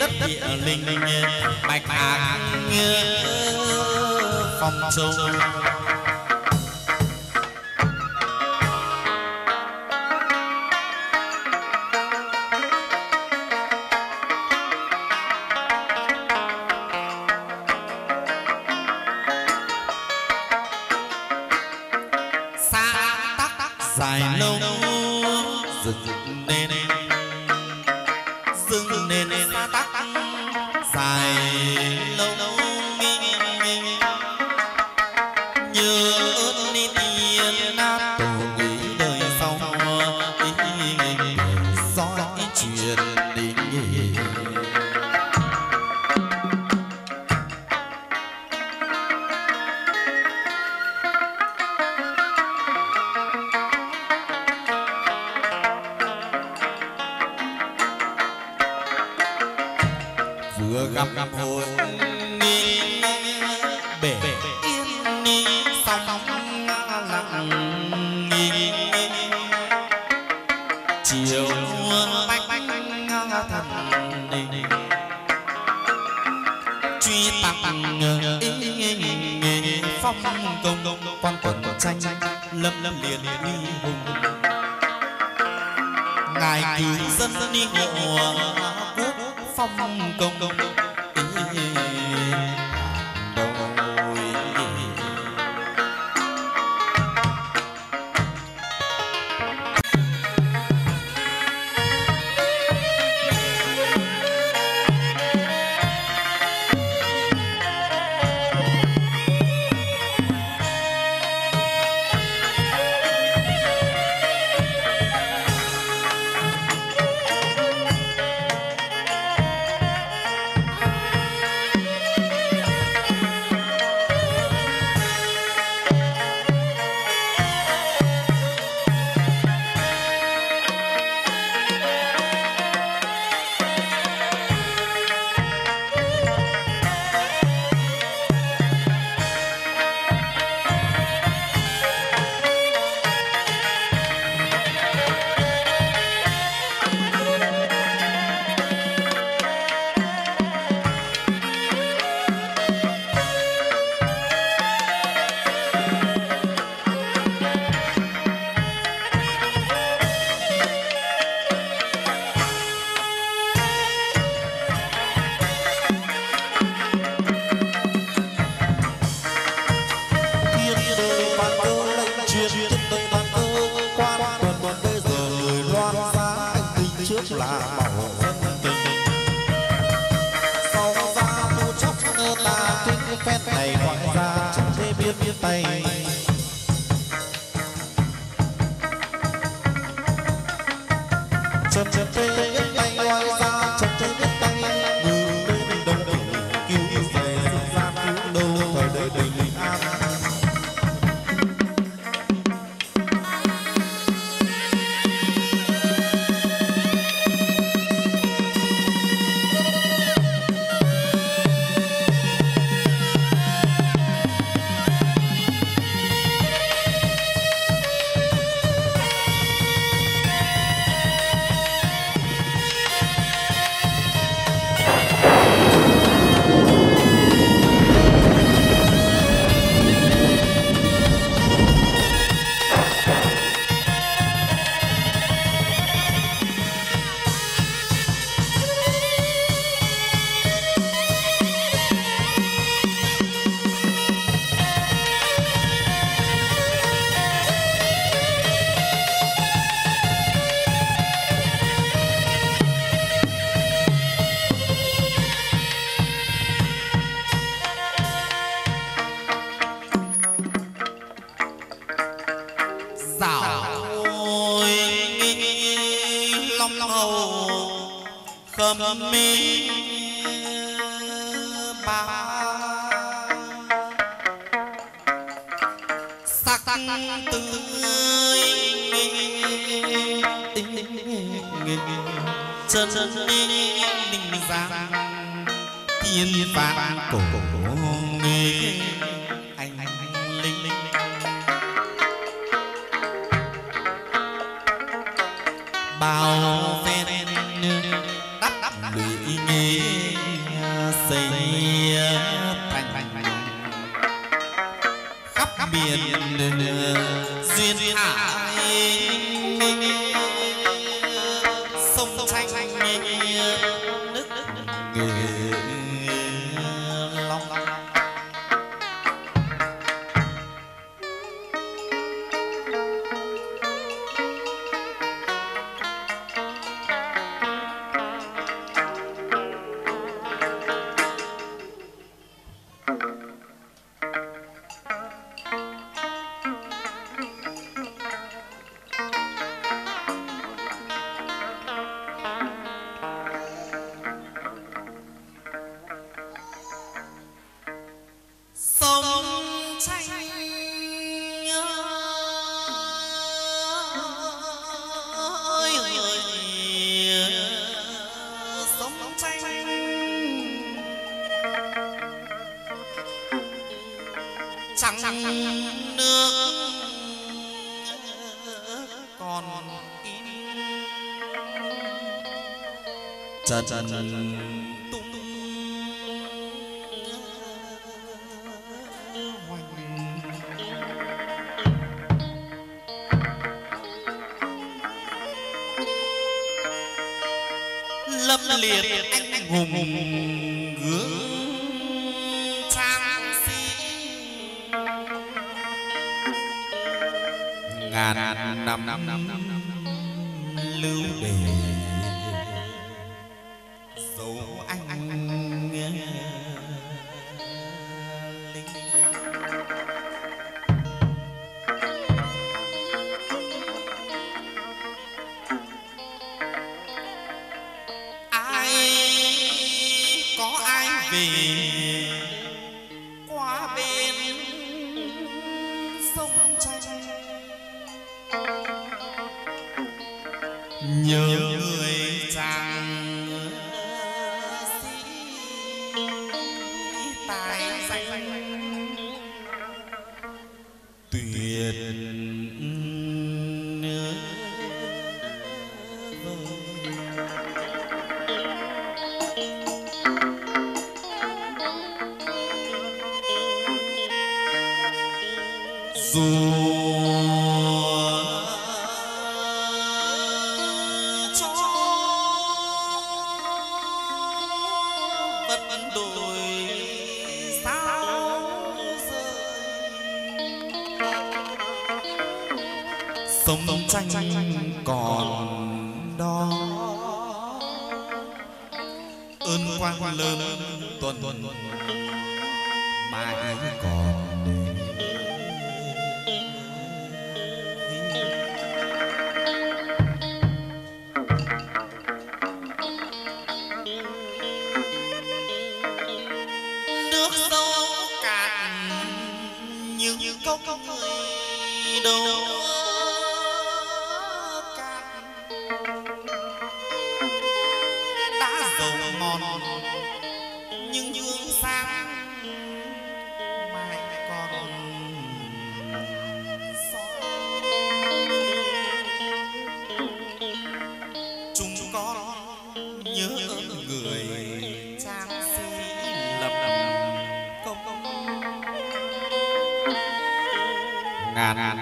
đất địa linh bạch hạc phong châu. sẵn nước còn im trần tung hoành lâm liệt anh hùng gương ngàn năm lưu để dấu anh nghe linh ai có ai về qua bên sông tranh nhớ người chàng sĩ tài danh tuyệt nữa dù sông tranh còn đó ơn quang lớn tuần mai còn đến nước sâu cạn nhưng cốc người đâu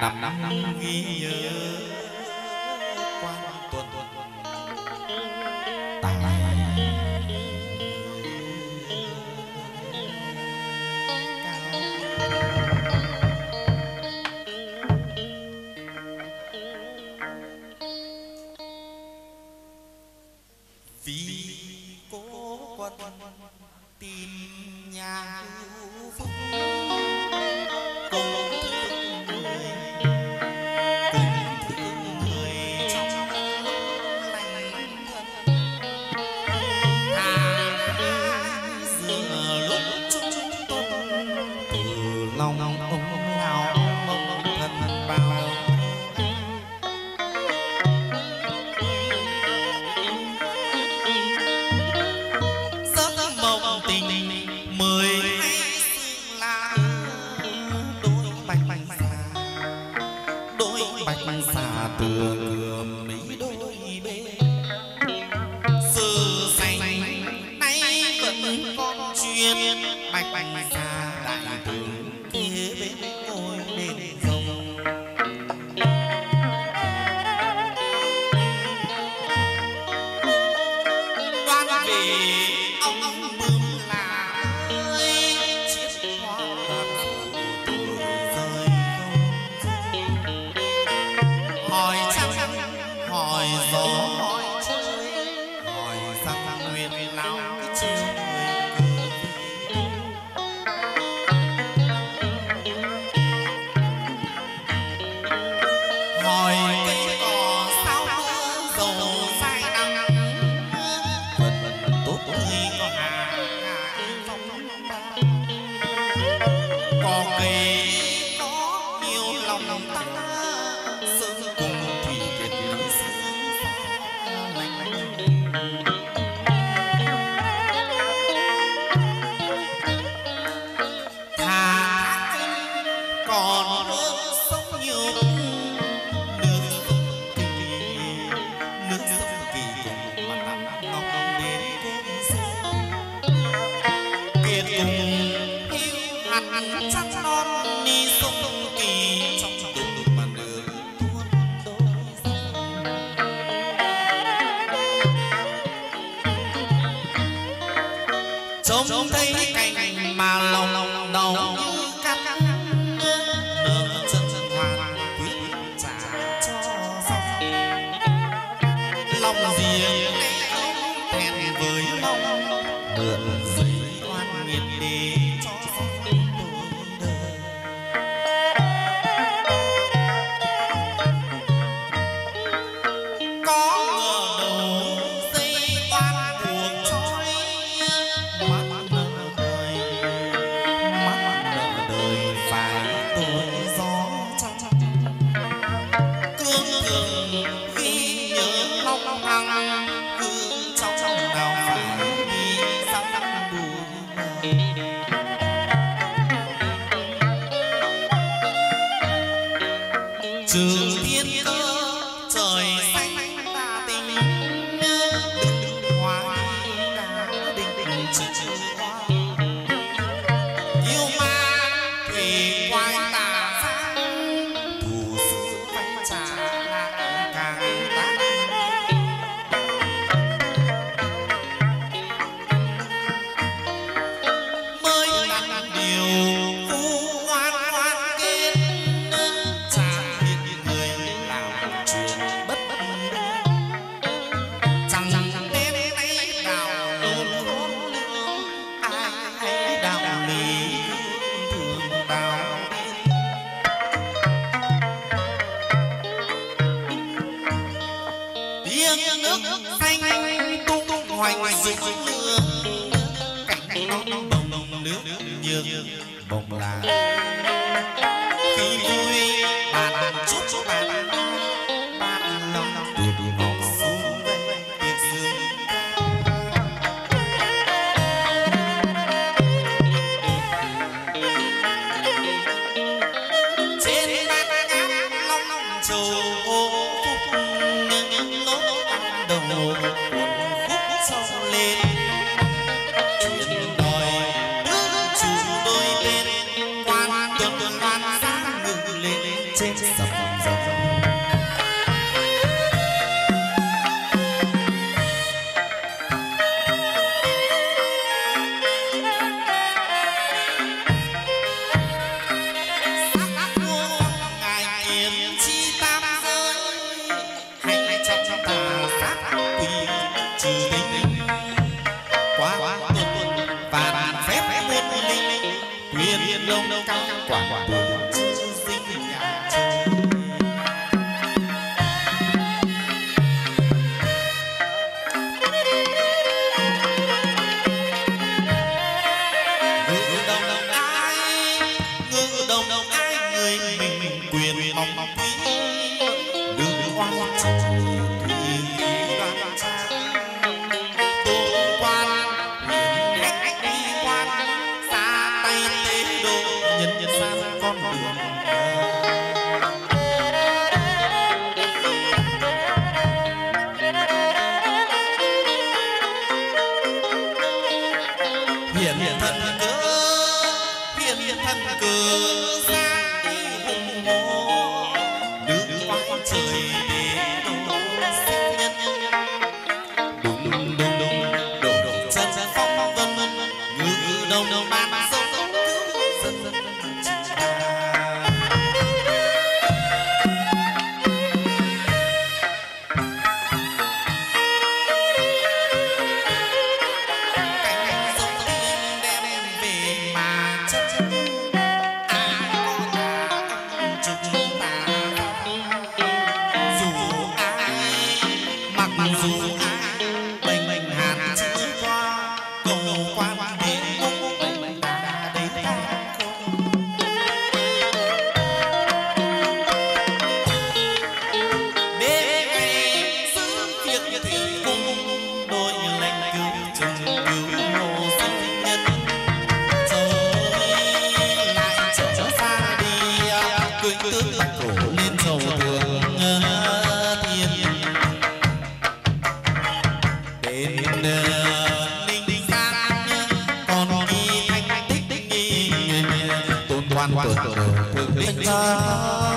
ngàn năm ghi nhớ quan tuần tài vì cố quan tìm nhà hữu phúc tốt hơn có hà trông thấy cảnh mà lòng đau như cắt nước, nở dần hoàn quý trả cho dòng lòng riêng thẹn với mong mượn giấy oan nghiệt đi cho dòng đời. Có ngờ đầu dây oan buồn trói mắt nợ đời phải tôi gió trong cương cường khi nhớ long hằng cứ trong nào phải đi sao lắm buồn. Trừ thiên cơ trời xanh ta tình đức hóa đã định trừ hoa yêu ma thì quay tà giác thù sự phải trả lại càng tán. Mới đặt điều nước xanh tung hoành rực lửa cảnh non bồng nước nhường bồng là khi vui bạn chút bạn lòng tuyệt ngọc xuống về tuyệt dương trên bát ngát long trầu ô phúc những lối đầu khúc sâu lên chuyện đòi đứng chủ đôi bên quan tuần quan sáng ngừng lên trên dòng dòng sắc muôn ngài kiếm chi tam giới hay trong ta long long cao quả ngự đồng ai người mình quyền mong quý đừng oan hiền thần cớ ra hùng hổ nước quang trời để đổ sinh nhân đùng đùng chân phong vân ngự đồng ban sâu dần Hãy subscribe cho kênh Ghiền Mì Gõ để không bỏ lỡ những video hấp dẫn.